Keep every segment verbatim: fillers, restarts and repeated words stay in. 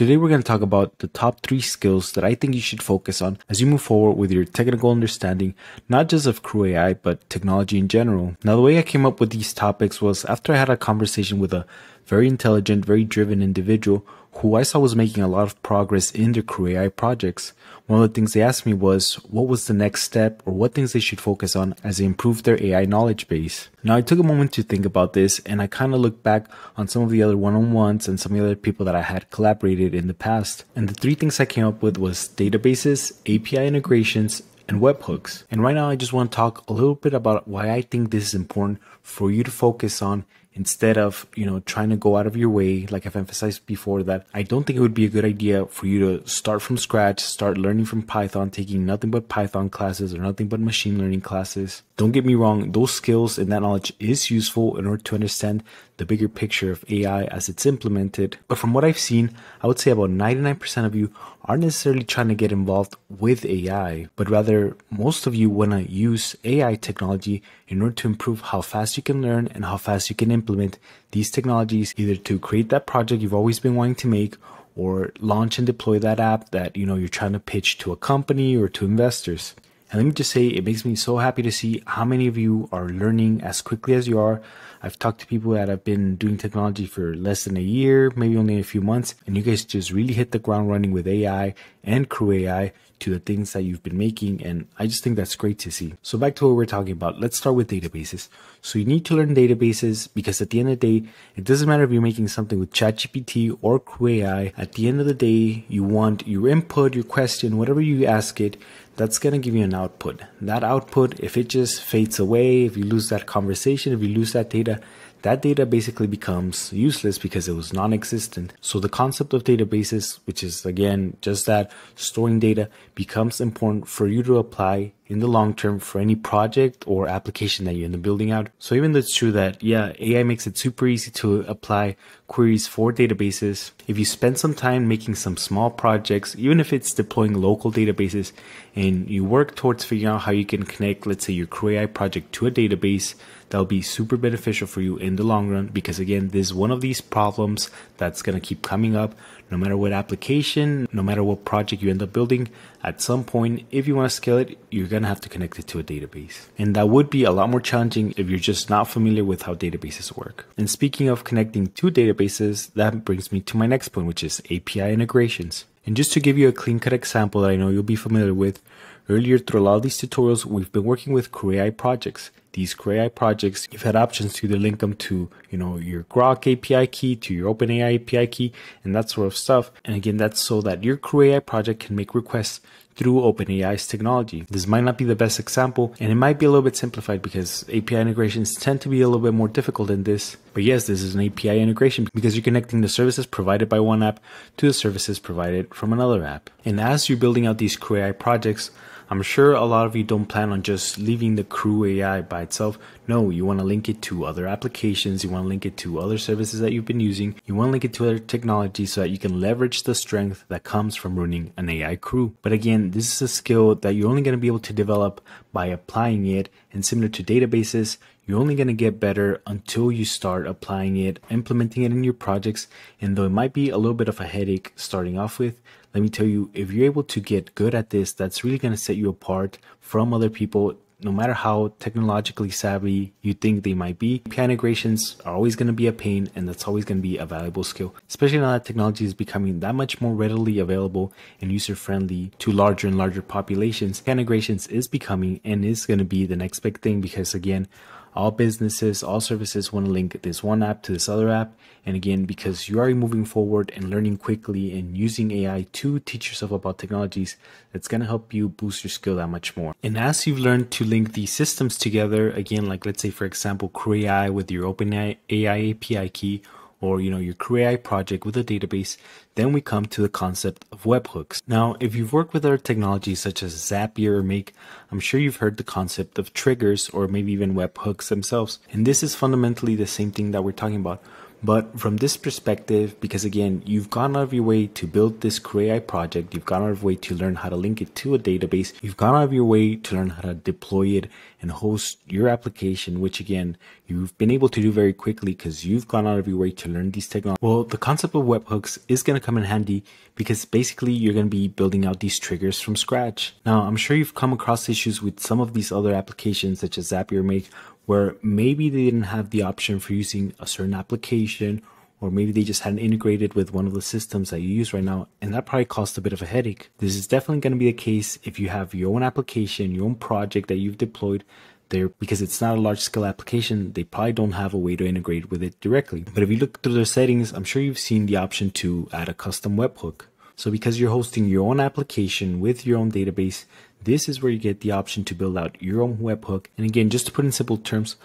Today we're going to talk about the top three skills that I think you should focus on as you move forward with your technical understanding, not just of Crew A I, but technology in general. Now, the way I came up with these topics was after I had a conversation with a very intelligent, very driven individual who I saw was making a lot of progress in their Crew A I projects. One of the things they asked me was what was the next step or what things they should focus on as they improve their A I knowledge base. Now, I took a moment to think about this, and I kind of looked back on some of the other one-on-ones and some of the other people that I had collaborated in the past. And the three things I came up with was databases, A P I integrations, and webhooks. And right now I just want to talk a little bit about why I think this is important for you to focus on instead of, you know, trying to go out of your way. Like I've emphasized before, that I don't think it would be a good idea for you to start from scratch, start learning from Python, taking nothing but Python classes or nothing but machine learning classes. Don't get me wrong, those skills and that knowledge is useful in order to understand the bigger picture of A I as it's implemented. But from what I've seen, I would say about ninety-nine percent of you aren't necessarily trying to get involved with A I, but rather most of you want to use A I technology in order to improve how fast you can learn and how fast you can implement these technologies, either to create that project you've always been wanting to make or launch and deploy that app that, you know, you're trying to pitch to a company or to investors. And let me just say, it makes me so happy to see how many of you are learning as quickly as you are. I've talked to people that have been doing technology for less than a year, maybe only a few months, and you guys just really hit the ground running with A I and Crew A I to the things that you've been making, and I just think that's great to see. So back to what we're talking about, let's start with databases. So you need to learn databases because at the end of the day, it doesn't matter if you're making something with ChatGPT or Crew A I, at the end of the day, you want your input, your question, whatever you ask it, that's going to give you an output. That output, if it just fades away, if you lose that conversation, if you lose that data, that data basically becomes useless because it was non-existent. So the concept of databases, which is again just that, storing data, becomes important for you to apply in the long term for any project or application that you're in the building out. So even though it's true that, yeah, A I makes it super easy to apply queries for databases, if you spend some time making some small projects, even if it's deploying local databases, and you work towards figuring out how you can connect, let's say, your Crew A I project to a database, that'll be super beneficial for you in the long run, because again, this is one of these problems that's gonna keep coming up no matter what application, no matter what project you end up building. At some point, if you wanna scale it, you're gonna have to connect it to a database, and that would be a lot more challenging if you're just not familiar with how databases work. And speaking of connecting to databases, that brings me to my next point, which is A P I integrations. And just to give you a clean-cut example that I know you'll be familiar with, earlier through a lot of these tutorials, we've been working with Crew A I projects. These Crew A I projects, you've had options to either link them to, you know, your Grok A P I key, to your OpenAI A P I key, and that sort of stuff. And again, that's so that your Crew A I project can make requests through OpenAI's technology. This might not be the best example, and it might be a little bit simplified because A P I integrations tend to be a little bit more difficult than this. But yes, this is an A P I integration because you're connecting the services provided by one app to the services provided from another app. And as you're building out these Crew A I projects, I'm sure a lot of you don't plan on just leaving the Crew A I by itself. No, you want to link it to other applications, you want to link it to other services that you've been using, you want to link it to other technologies so that you can leverage the strength that comes from running an A I crew. But again, this is a skill that you're only going to be able to develop by applying it, and similar to databases, you're only going to get better until you start applying it, implementing it in your projects. And though it might be a little bit of a headache starting off with, let me tell you, if you're able to get good at this, that's really going to set you apart from other people, no matter how technologically savvy you think they might be. A P I integrations are always going to be a pain, and that's always going to be a valuable skill, especially now that technology is becoming that much more readily available and user-friendly to larger and larger populations. A P I integrations is becoming and is going to be the next big thing because, again, all businesses, all services want to link this one app to this other app. And again, because you are moving forward and learning quickly and using A I to teach yourself about technologies, it's going to help you boost your skill that much more. And as you've learned to link these systems together, again, like let's say, for example, Crew A I with your OpenAI A P I key, or, you know, your Crew A I project with a database, then we come to the concept of webhooks. Now, if you've worked with other technologies such as Zapier or Make, I'm sure you've heard the concept of triggers or maybe even webhooks themselves. And this is fundamentally the same thing that we're talking about, But from this perspective, because again, you've gone out of your way to build this Crew A I project, you've gone out of your way to learn how to link it to a database, you've gone out of your way to learn how to deploy it and host your application, which again, you've been able to do very quickly because you've gone out of your way to learn these technologies. Well, the concept of webhooks is going to come in handy because basically you're going to be building out these triggers from scratch. Now, I'm sure you've come across issues with some of these other applications such as Zapier or Make, where maybe they didn't have the option for using a certain application, or maybe they just hadn't integrated with one of the systems that you use right now, and that probably caused a bit of a headache. This is definitely going to be the case if you have your own application, your own project that you've deployed there, because it's not a large-scale application, they probably don't have a way to integrate with it directly. But if you look through their settings, I'm sure you've seen the option to add a custom webhook. So because you're hosting your own application with your own database, this is where you get the option to build out your own webhook. And again, just to put in simple terms,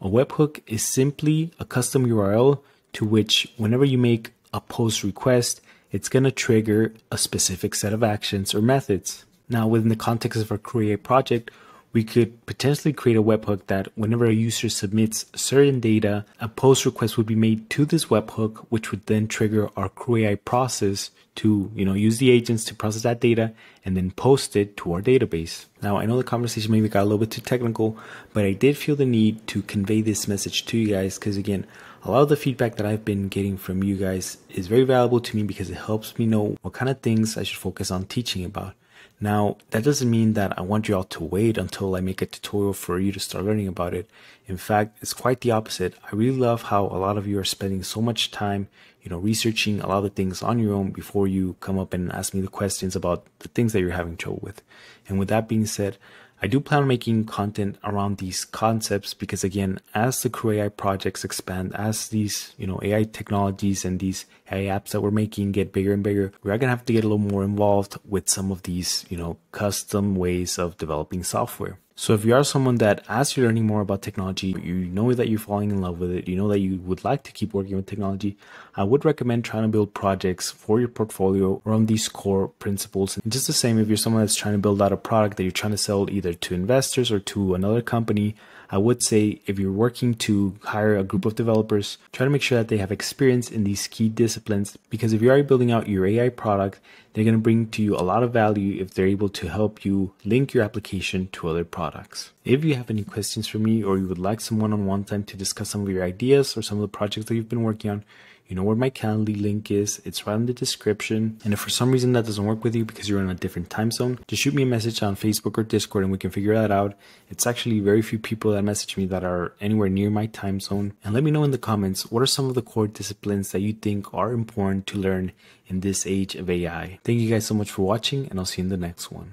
a webhook is simply a custom U R L to which whenever you make a post request, it's going to trigger a specific set of actions or methods. Now, within the context of our Crew A I project, we could potentially create a webhook that whenever a user submits certain data, a post request would be made to this webhook, which would then trigger our Crew A I process to, you know, use the agents to process that data and then post it to our database. Now, I know the conversation maybe got a little bit too technical, but I did feel the need to convey this message to you guys because, again, a lot of the feedback that I've been getting from you guys is very valuable to me because it helps me know what kind of things I should focus on teaching about. Now, that doesn't mean that I want you all to wait until I make a tutorial for you to start learning about it. In fact, it's quite the opposite. I really love how a lot of you are spending so much time, you know, researching a lot of the things on your own before you come up and ask me the questions about the things that you're having trouble with. And with that being said, I do plan on making content around these concepts because, again, as the Crew A I projects expand, as these, you know, A I technologies and these A I apps that we're making get bigger and bigger, we're going to have to get a little more involved with some of these, you know, custom ways of developing software. So if you are someone that, as you're learning more about technology, you know that you're falling in love with it, you know that you would like to keep working with technology, I would recommend trying to build projects for your portfolio around these core principles. And just the same, if you're someone that's trying to build out a product that you're trying to sell either to investors or to another company, I would say if you're working to hire a group of developers, try to make sure that they have experience in these key disciplines, because if you are building out your A I product, they're going to bring to you a lot of value if they're able to help you link your application to other products. If you have any questions for me, or you would like some one-on-one time to discuss some of your ideas or some of the projects that you've been working on, you know where my Calendly link is. It's right in the description. And if for some reason that doesn't work with you because you're in a different time zone, just shoot me a message on Facebook or Discord and we can figure that out. It's actually very few people that message me that are anywhere near my time zone. And let me know in the comments, what are some of the core disciplines that you think are important to learn in this age of A I? Thank you guys so much for watching, and I'll see you in the next one.